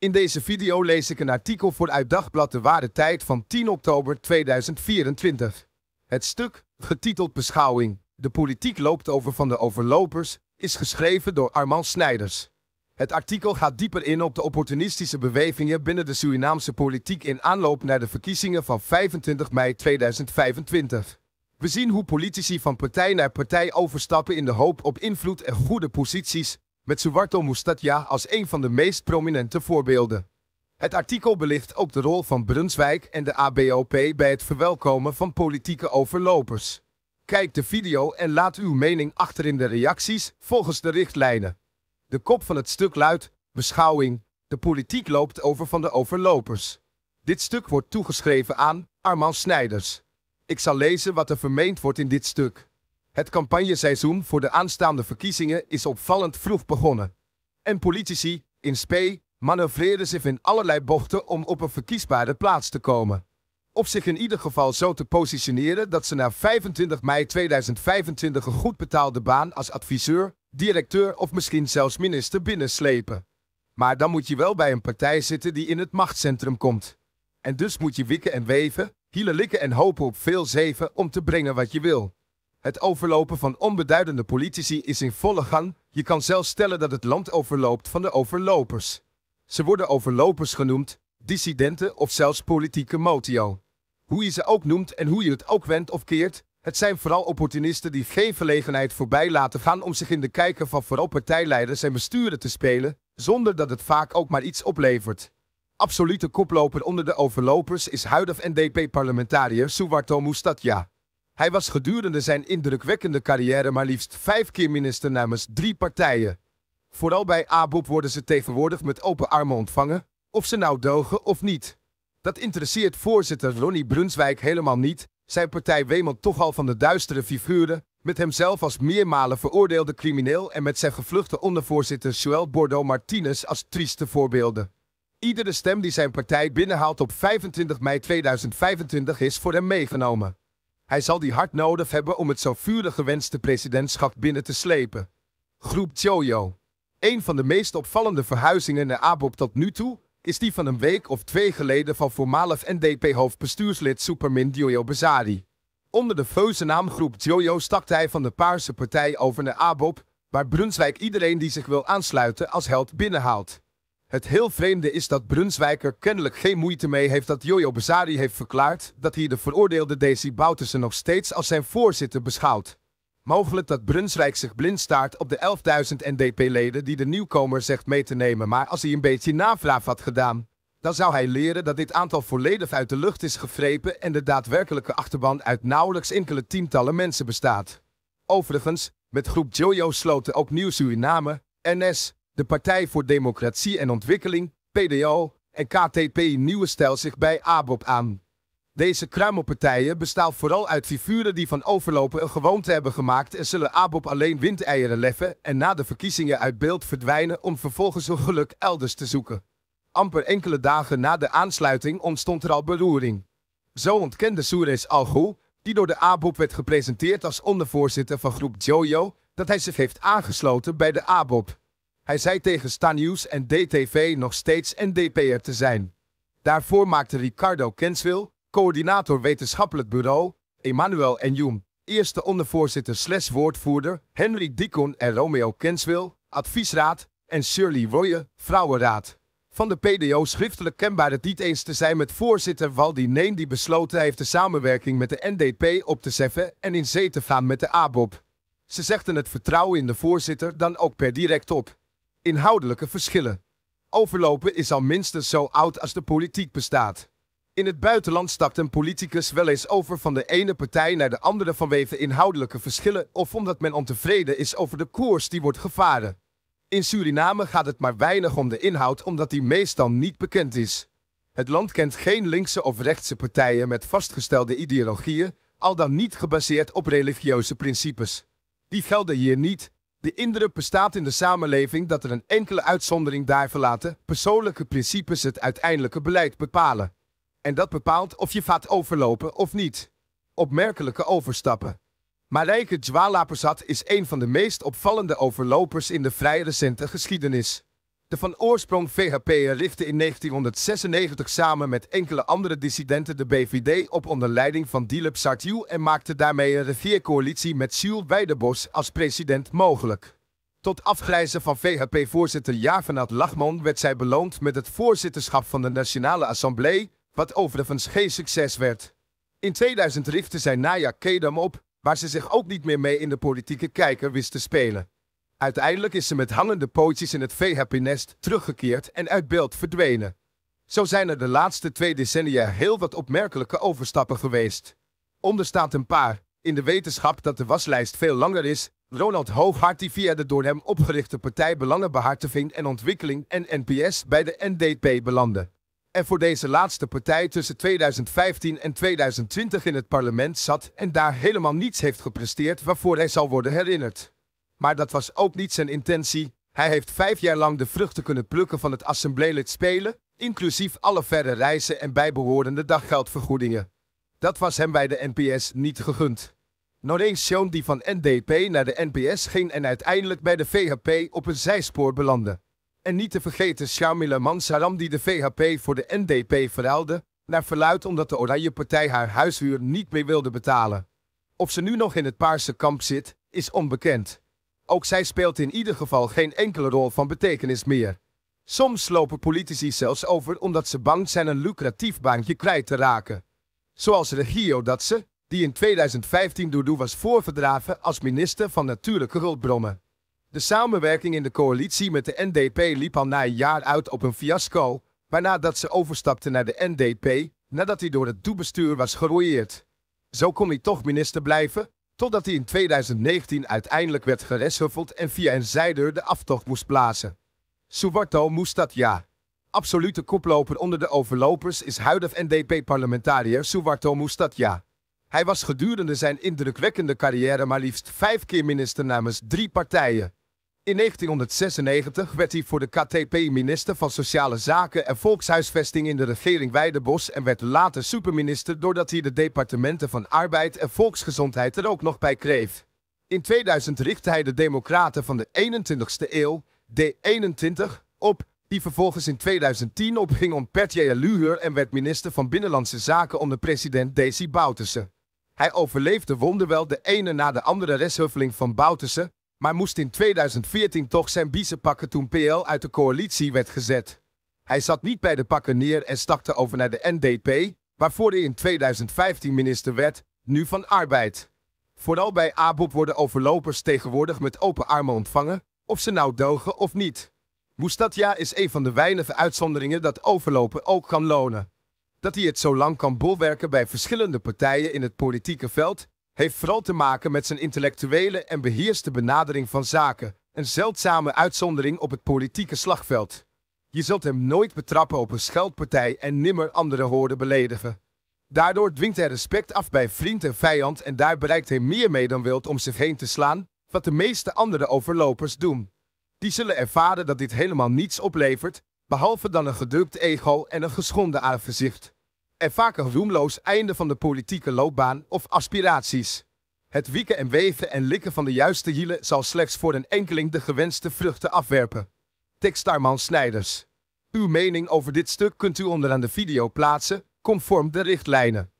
In deze video lees ik een artikel vooruit Dagblad De Ware Tijd van 10 oktober 2024. Het stuk, getiteld Beschouwing, de politiek loopt over van de overlopers, is geschreven door Armand Snijders. Het artikel gaat dieper in op de opportunistische bewegingen binnen de Surinaamse politiek in aanloop naar de verkiezingen van 25 mei 2025. We zien hoe politici van partij naar partij overstappen in de hoop op invloed en goede posities, met Soewarto Moestadja als een van de meest prominente voorbeelden. Het artikel belicht ook de rol van Brunswijk en de ABOP bij het verwelkomen van politieke overlopers. Kijk de video en laat uw mening achter in de reacties volgens de richtlijnen. De kop van het stuk luidt: Beschouwing, de politiek loopt over van de overlopers. Dit stuk wordt toegeschreven aan Armand Snijders. Ik zal lezen wat er vermeend wordt in dit stuk. Het campagneseizoen voor de aanstaande verkiezingen is opvallend vroeg begonnen. En politici, in spe, manoeuvreren zich in allerlei bochten om op een verkiesbare plaats te komen. Of zich in ieder geval zo te positioneren dat ze na 25 mei 2025 een goed betaalde baan als adviseur, directeur of misschien zelfs minister binnenslepen. Maar dan moet je wel bij een partij zitten die in het machtscentrum komt. En dus moet je wikken en weven, hielen likken en hopen op veel zeven om te brengen wat je wil. Het overlopen van onbeduidende politici is in volle gang. Je kan zelfs stellen dat het land overloopt van de overlopers. Ze worden overlopers genoemd, dissidenten of zelfs politieke motio. Hoe je ze ook noemt en hoe je het ook wendt of keert, het zijn vooral opportunisten die geen verlegenheid voorbij laten gaan om zich in de kijker van vooral partijleiders en besturen te spelen, zonder dat het vaak ook maar iets oplevert. Absolute koploper onder de overlopers is huidig NDP-parlementariër Soewarto Moestadja. Hij was gedurende zijn indrukwekkende carrière maar liefst 5 keer minister namens 3 partijen. Vooral bij ABOP worden ze tegenwoordig met open armen ontvangen, of ze nou dogen of niet. Dat interesseert voorzitter Ronnie Brunswijk helemaal niet. Zijn partij wemelt toch al van de duistere figuren, met hemzelf als meermalen veroordeelde crimineel en met zijn gevluchte ondervoorzitter Joël Bordeaux-Martinez als trieste voorbeelden. Iedere stem die zijn partij binnenhaalt op 25 mei 2025 is voor hem meegenomen. Hij zal die hard nodig hebben om het zo vurig gewenste presidentschap binnen te slepen. Groep Jojo. Een van de meest opvallende verhuizingen naar ABOP tot nu toe is die van een week of 2 geleden van voormalig NDP-hoofdbestuurslid Supermin JoJo Bazari. Onder de feuze naam Groep Jojo stakte hij van de Paarse Partij over naar ABOP, waar Brunswijk iedereen die zich wil aansluiten als held binnenhaalt. Het heel vreemde is dat Brunswijk er kennelijk geen moeite mee heeft dat JoJo Bazari heeft verklaard dat hij de veroordeelde Desi Bouterse nog steeds als zijn voorzitter beschouwt. Mogelijk dat Brunswijk zich blind staart op de 11.000 NDP-leden die de nieuwkomer zegt mee te nemen, maar als hij een beetje navraag had gedaan, dan zou hij leren dat dit aantal volledig uit de lucht is gegrepen en de daadwerkelijke achterban uit nauwelijks enkele tientallen mensen bestaat. Overigens, met Groep Jojo sloten ook Nieuw-Suriname, NS, de Partij voor Democratie en Ontwikkeling, PDO en KTP Nieuwe Stijl zich bij ABOP aan. Deze kruimelpartijen bestaan vooral uit figuren die van overlopen een gewoonte hebben gemaakt en zullen ABOP alleen windeieren leggen en na de verkiezingen uit beeld verdwijnen om vervolgens hun geluk elders te zoeken. Amper enkele dagen na de aansluiting ontstond er al beroering. Zo ontkende Soeris Algoe, die door de ABOP werd gepresenteerd als ondervoorzitter van Groep Jojo, dat hij zich heeft aangesloten bij de ABOP. Hij zei tegen Stanews en DTV nog steeds NDP'er te zijn. Daarvoor maakte Ricardo Kenswil, coördinator wetenschappelijk bureau, Emmanuel Enjum, eerste ondervoorzitter/woordvoerder, Henry Dikon en Romeo Kenswil, adviesraad, en Shirley Royer, vrouwenraad. Van de PDO schriftelijk kenbaar het niet eens te zijn met voorzitter Waldine Neem, die besloten heeft de samenwerking met de NDP op te zeggen en in zee te gaan met de ABOP. Ze zegden het vertrouwen in de voorzitter dan ook per direct op. Inhoudelijke verschillen. Overlopen is al minstens zo oud als de politiek bestaat. In het buitenland stapt een politicus wel eens over van de ene partij naar de andere vanwege inhoudelijke verschillen of omdat men ontevreden is over de koers die wordt gevaren. In Suriname gaat het maar weinig om de inhoud omdat die meestal niet bekend is. Het land kent geen linkse of rechtse partijen met vastgestelde ideologieën, al dan niet gebaseerd op religieuze principes. Die gelden hier niet. De indruk bestaat in de samenleving dat er een enkele uitzondering daarvan laten persoonlijke principes het uiteindelijke beleid bepalen. En dat bepaalt of je gaat overlopen of niet. Opmerkelijke overstappen. Marijke Djwalapasat is een van de meest opvallende overlopers in de vrij recente geschiedenis. De van oorsprong VHP'er richtte in 1996 samen met enkele andere dissidenten de BVD op onder leiding van Dilip Sartiu en maakte daarmee een regeercoalitie met Jules Weidenbos als president mogelijk. Tot afgrijzen van VHP-voorzitter Javnaat Lachmon werd zij beloond met het voorzitterschap van de Nationale Assemblee, wat overigens geen succes werd. In 2000 richtte zij Naya Kedam op, waar ze zich ook niet meer mee in de politieke kijker wist te spelen. Uiteindelijk is ze met hangende pootjes in het VHP-nest teruggekeerd en uit beeld verdwenen. Zo zijn er de laatste 2 decennia heel wat opmerkelijke overstappen geweest. Onderstaat een paar, in de wetenschap dat de waslijst veel langer is, Ronald Hooghart die via de door hem opgerichte partij Belangenbehartiging en Ontwikkeling en NPS bij de NDP belandde. En voor deze laatste partij tussen 2015 en 2020 in het parlement zat en daar helemaal niets heeft gepresteerd waarvoor hij zal worden herinnerd. Maar dat was ook niet zijn intentie. Hij heeft 5 jaar lang de vruchten kunnen plukken van het assembleelid spelen, inclusief alle verre reizen en bijbehorende daggeldvergoedingen. Dat was hem bij de NPS niet gegund. Noreen Sean die van NDP naar de NPS ging en uiteindelijk bij de VHP op een zijspoor belandde. En niet te vergeten Sharmila Mansaram die de VHP voor de NDP verruilde, naar verluidt omdat de Oranje Partij haar huishuur niet meer wilde betalen. Of ze nu nog in het paarse kamp zit, is onbekend. Ook zij speelt in ieder geval geen enkele rol van betekenis meer. Soms lopen politici zelfs over omdat ze bang zijn een lucratief baantje kwijt te raken. Zoals Regio Datse, die in 2015 door was voorgedragen als minister van Natuurlijke Hulpbronnen. De samenwerking in de coalitie met de NDP liep al na een jaar uit op een fiasco, waarna dat ze overstapte naar de NDP, nadat hij door het doelbestuur was gerooieerd. Zo kon hij toch minister blijven, totdat hij in 2019 uiteindelijk werd gereshuffeld en via een zijdeur de aftocht moest blazen. Soewarto Moestadja. Absolute koploper onder de overlopers is huidig NDP-parlementariër Soewarto Moestadja. Hij was gedurende zijn indrukwekkende carrière maar liefst 5 keer minister namens 3 partijen. In 1996 werd hij voor de KTP minister van Sociale Zaken en Volkshuisvesting in de regering Weidenbos en werd later superminister doordat hij de departementen van Arbeid en Volksgezondheid er ook nog bij kreeg. In 2000 richtte hij de Democraten van de 21ste eeuw, D21, op, die vervolgens in 2010 opging om Joël Bordeaux-Martinez en werd minister van Binnenlandse Zaken onder president Desi Bouterse. Hij overleefde wonderwel de ene na de andere reshuffeling van Bouterse, maar moest in 2014 toch zijn biezen pakken toen PL uit de coalitie werd gezet. Hij zat niet bij de pakken neer en stakte over naar de NDP, waarvoor hij in 2015 minister werd, nu van Arbeid. Vooral bij ABOP worden overlopers tegenwoordig met open armen ontvangen, of ze nou dogen of niet. Moestadja is een van de weinige uitzonderingen dat overlopen ook kan lonen. Dat hij het zo lang kan bolwerken bij verschillende partijen in het politieke veld, heeft vooral te maken met zijn intellectuele en beheerste benadering van zaken, een zeldzame uitzondering op het politieke slagveld. Je zult hem nooit betrappen op een scheldpartij en nimmer anderen horen beledigen. Daardoor dwingt hij respect af bij vriend en vijand en daar bereikt hij meer mee dan wild om zich heen te slaan, wat de meeste andere overlopers doen. Die zullen ervaren dat dit helemaal niets oplevert, behalve dan een gedrukt ego en een geschonden aangezicht. En vaak een roemloos einde van de politieke loopbaan of aspiraties. Het wieken en weven en likken van de juiste hielen zal slechts voor een enkeling de gewenste vruchten afwerpen. Tekst Armand Snijders. Uw mening over dit stuk kunt u onderaan de video plaatsen, conform de richtlijnen.